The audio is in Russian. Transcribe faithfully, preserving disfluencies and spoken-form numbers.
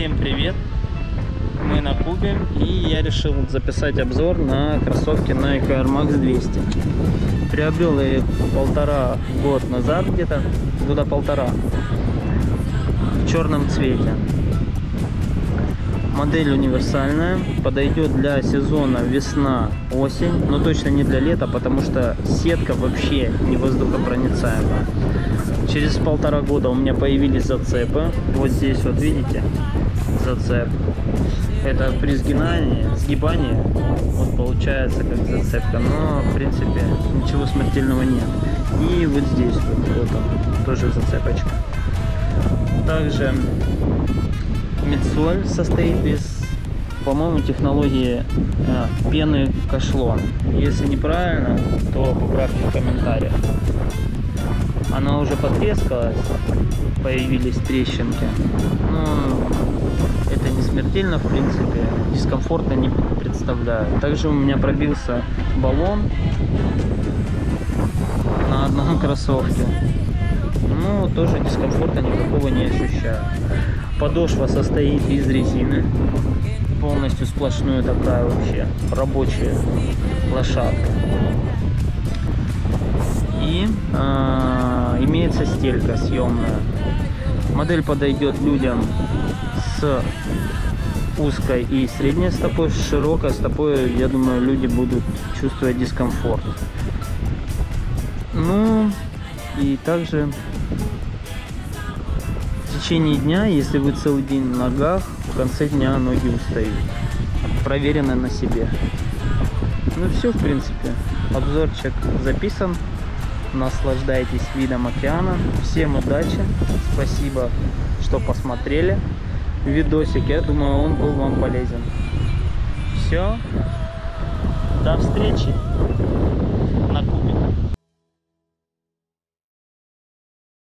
Всем привет! Мы на Кубе, и я решил записать обзор на кроссовки Nike Air Max двести. Приобрел я их полтора год назад, где-то года полтора, в черном цвете. Модель универсальная, подойдет для сезона весна-осень, но точно не для лета, потому что сетка вообще не воздухопроницаемая. Через полтора года у меня появились зацепы. Вот здесь вот видите зацеп. Это при сгинании, сгибании вот получается как зацепка, но в принципе ничего смертельного нет. И вот здесь вот, вот он, тоже зацепочка. Также мидсоль состоит из, по-моему, технологии э, пены кашлон. Если неправильно, то поправьте в комментариях. Она уже потрескалась, появились трещинки, но это не смертельно, в принципе, дискомфорта не представляю. Также у меня пробился баллон на одном кроссовке, но тоже дискомфорта никакого не ощущаю. Подошва состоит из резины, полностью сплошную, такая вообще рабочая лошадка. И э, имеется стелька съемная. Модель подойдет людям с узкой и средней стопой, с широкой стопой, я думаю, люди будут чувствовать дискомфорт. Ну и также в течение дня, если вы целый день на ногах, в конце дня ноги устают. Проверено на себе. Ну все, в принципе, обзорчик записан. Наслаждайтесь видом океана. Всем удачи. Спасибо, что посмотрели видосик. Я думаю, он был вам полезен. Все. До встречи на Кубе.